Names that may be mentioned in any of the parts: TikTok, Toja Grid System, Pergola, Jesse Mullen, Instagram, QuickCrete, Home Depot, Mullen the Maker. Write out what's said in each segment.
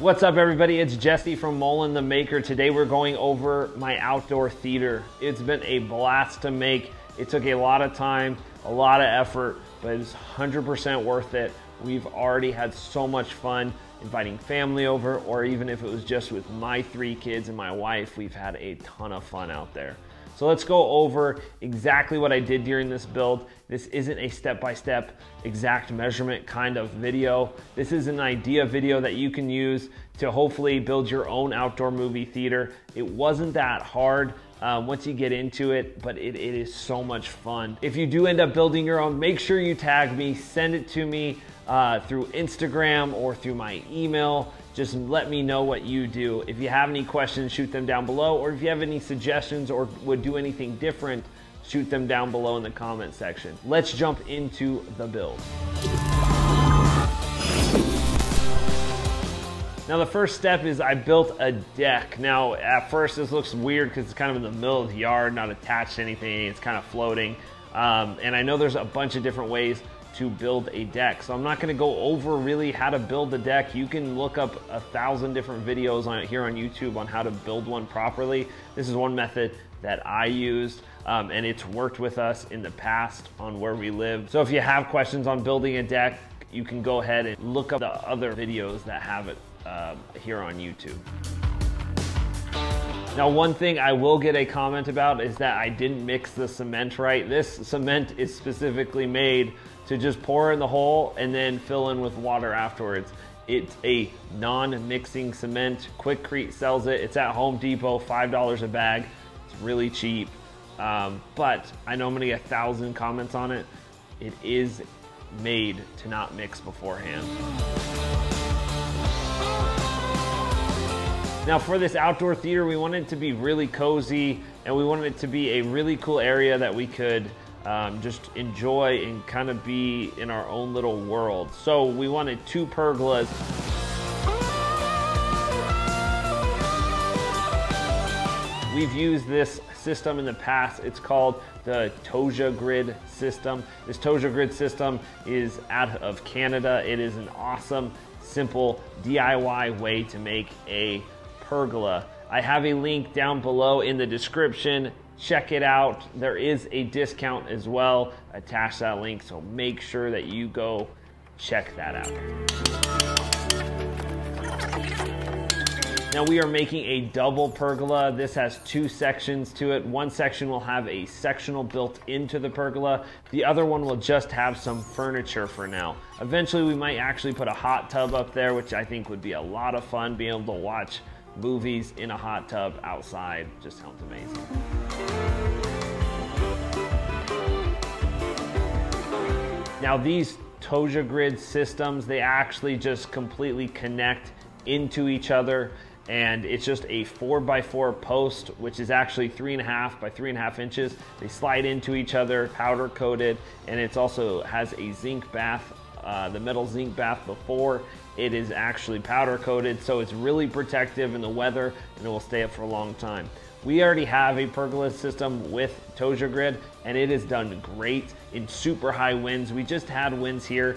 What's up everybody, it's Jesse from Mullen the Maker. Today we're going over my outdoor theater. It's been a blast to make. It took a lot of time, a lot of effort, but it's 100% worth it. We've already had so much fun inviting family over, or even if it was just with my three kids and my wife, we've had a ton of fun out there. So let's go over exactly what I did during this build. This isn't a step-by-step exact measurement kind of video. This is an idea video that you can use to hopefully build your own outdoor movie theater. It wasn't that hard once you get into it, but it is so much fun. If you do end up building your own, make sure you tag me, send it to me through Instagram or through my email. Just let me know what you do. If you have any questions, shoot them down below, or if you have any suggestions or would do anything different, shoot them down below in the comment section. Let's jump into the build. Now the first step is I built a deck. Now at first this looks weird because it's kind of in the middle of the yard, not attached to anything, it's kind of floating. And I know there's a bunch of different ways to build a deck. So I'm not gonna go over really how to build a deck. You can look up 1,000 different videos on it here on YouTube on how to build one properly. This is one method that I used and it's worked with us in the past on where we live. So if you have questions on building a deck, you can go ahead and look up the other videos that have it here on YouTube. Now one thing I will get a comment about is that I didn't mix the cement right. This cement is specifically made to just pour in the hole and then fill in with water afterwards. It's a non-mixing cement. QuickCrete sells it. It's at Home Depot, $5 a bag. It's really cheap, but I know I'm gonna get 1,000 comments on it. It is made to not mix beforehand. Now for this outdoor theater, we wanted it to be really cozy and we wanted it to be a really cool area that we could just enjoy and kind of be in our own little world. So we wanted 2 pergolas. We've used this system in the past. It's called the Toja Grid System. This Toja Grid System is out of Canada. It is an awesome, simple DIY way to make a pergola. I have a link down below in the description. Check it out. There is a discount as well. Attach that link, so make sure that you go check that out. Now we are making a double pergola. This has 2 sections to it. One section will have a sectional built into the pergola. The other one will just have some furniture for now. Eventually we might actually put a hot tub up there, which I think would be a lot of fun, being able to watch movies in a hot tub outside. Just sounds amazing. Now these Toja Grid systems, they actually just completely connect into each other, and it's just a 4x4 post, which is actually 3.5 by 3.5 inches. They slide into each other, powder coated, and it's also has a zinc bath, the metal zinc bath before. It is actually powder coated, so it's really protective in the weather and it will stay up for a long time. We already have a pergola system with Toja Grid and it has done great in super high winds. We just had winds here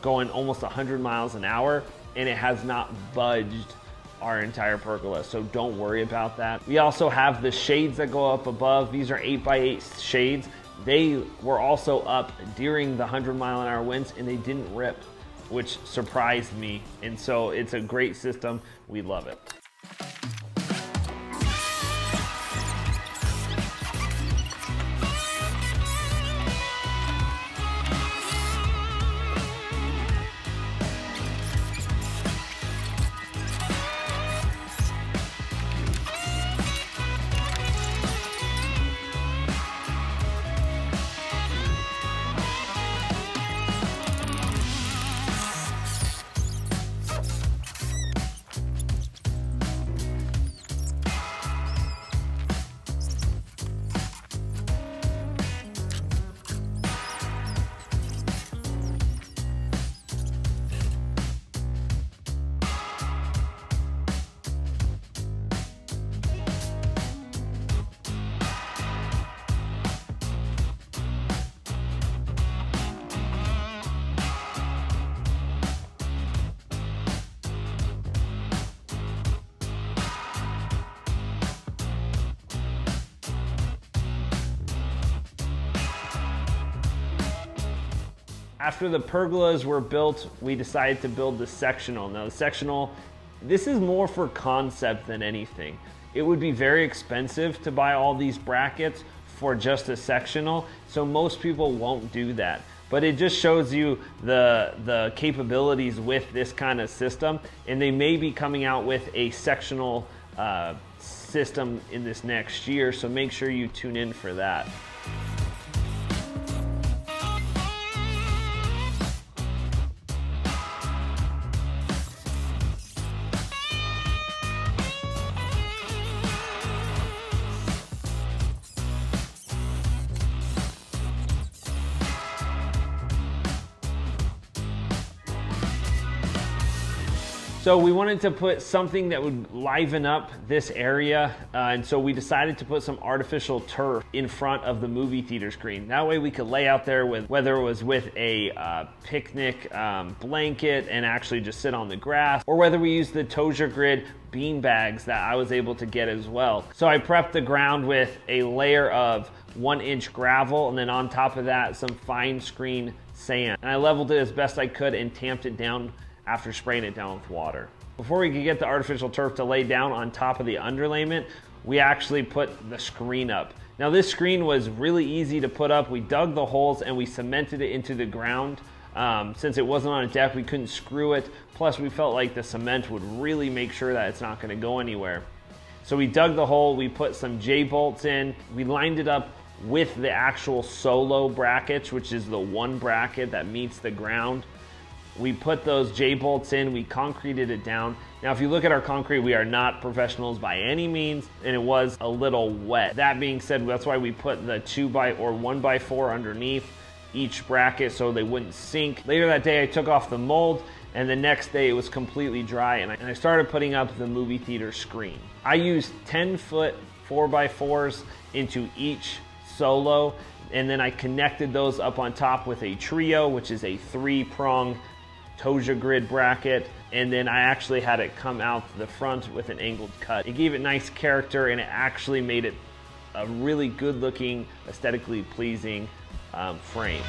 going almost 100 miles an hour and it has not budged our entire pergola, so don't worry about that. We also have the shades that go up above. These are 8x8 shades. They were also up during the 100-mile-an-hour winds and they didn't rip, which surprised me. And so it's a great system. We love it. After the pergolas were built, we decided to build the sectional. Now the sectional, this is more for concept than anything. It would be very expensive to buy all these brackets for just a sectional, so most people won't do that. But it just shows you the capabilities with this kind of system, and they may be coming out with a sectional system in this next year, so make sure you tune in for that. So we wanted to put something that would liven up this area, and so we decided to put some artificial turf in front of the movie theater screen. That way we could lay out there with, whether it was with a picnic blanket and actually just sit on the grass, or whether we used the Toja Grid bean bags that I was able to get as well. So I prepped the ground with a layer of 1 inch gravel, and then on top of that, some fine screen sand. And I leveled it as best I could and tamped it down after spraying it down with water. Before we could get the artificial turf to lay down on top of the underlayment, we actually put the screen up. Now this screen was really easy to put up. We dug the holes and we cemented it into the ground. Since it wasn't on a deck, we couldn't screw it. Plus we felt like the cement would really make sure that it's not gonna go anywhere. So we dug the hole, we put some J-bolts in, we lined it up with the actual solo brackets, which is the one bracket that meets the ground. We put those J-bolts in, we concreted it down. Now, if you look at our concrete, we are not professionals by any means, and it was a little wet. That being said, that's why we put the 2x or 1x4 underneath each bracket so they wouldn't sink. Later that day, I took off the mold, and the next day it was completely dry, and I started putting up the movie theater screen. I used 10-foot 4x4s into each solo, and then I connected those up on top with a trio, which is a three-prong Toja Grid bracket, and then I actually had it come out the front with an angled cut. It gave it nice character, and it actually made it a really good looking, aesthetically pleasing frame.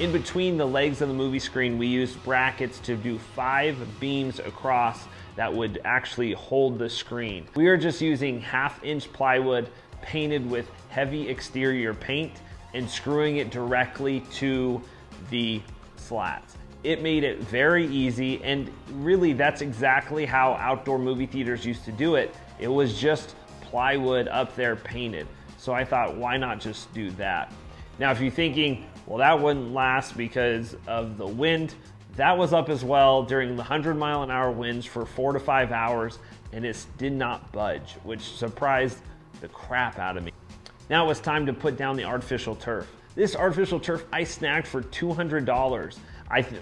In between the legs of the movie screen, we used brackets to do 5 beams across that would actually hold the screen. We are just using 1/2 inch plywood painted with heavy exterior paint and screwing it directly to the slats. It made it very easy, and really that's exactly how outdoor movie theaters used to do it. It was just plywood up there painted. So I thought, why not just do that? Now, if you're thinking, well, that wouldn't last because of the wind, that was up as well during the 100-mile-an-hour winds for 4 to 5 hours, and it did not budge, which surprised the crap out of me. Now it was time to put down the artificial turf. This artificial turf I snagged for $200.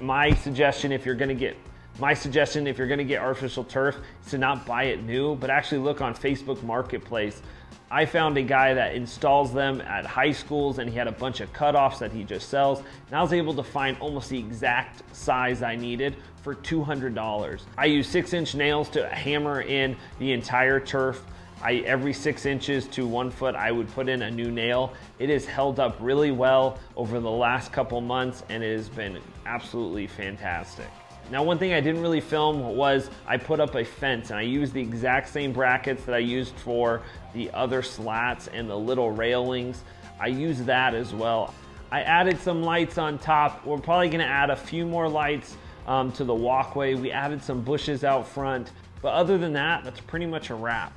My suggestion if you're gonna get artificial turf is to not buy it new, but actually look on Facebook Marketplace. I found a guy that installs them at high schools, and he had a bunch of cutoffs that he just sells, and I was able to find almost the exact size I needed for $200. I used 6-inch nails to hammer in the entire turf. Every 6 inches to 1 foot, I would put in a new nail. It has held up really well over the last couple months, and it has been absolutely fantastic. Now, one thing I didn't really film was I put up a fence, and I used the exact same brackets that I used for the other slats and the little railings. I used that as well. I added some lights on top. We're probably gonna add a few more lights to the walkway. We added some bushes out front, but other than that, that's pretty much a wrap.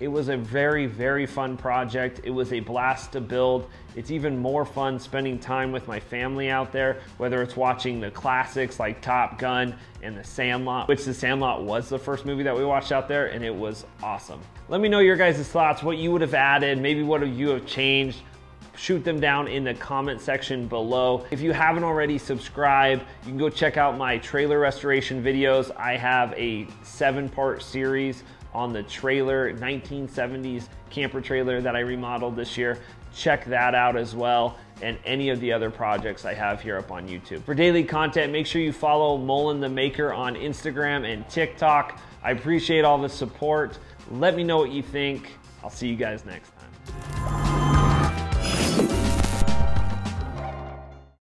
It was a very, very fun project. It was a blast to build. It's even more fun spending time with my family out there, whether it's watching the classics like Top Gun and The Sandlot, which The Sandlot was the first movie that we watched out there, and it was awesome. Let me know your guys' thoughts, what you would have added, maybe what you have changed. Shoot them down in the comment section below. If you haven't already subscribed, you can go check out my trailer restoration videos. I have a 7-part series on the trailer, 1970s camper trailer that I remodeled this year. Check that out as well, and any of the other projects I have here up on YouTube. For daily content, make sure you follow Mullen the Maker on Instagram and TikTok. I appreciate all the support. Let me know what you think. I'll see you guys next time.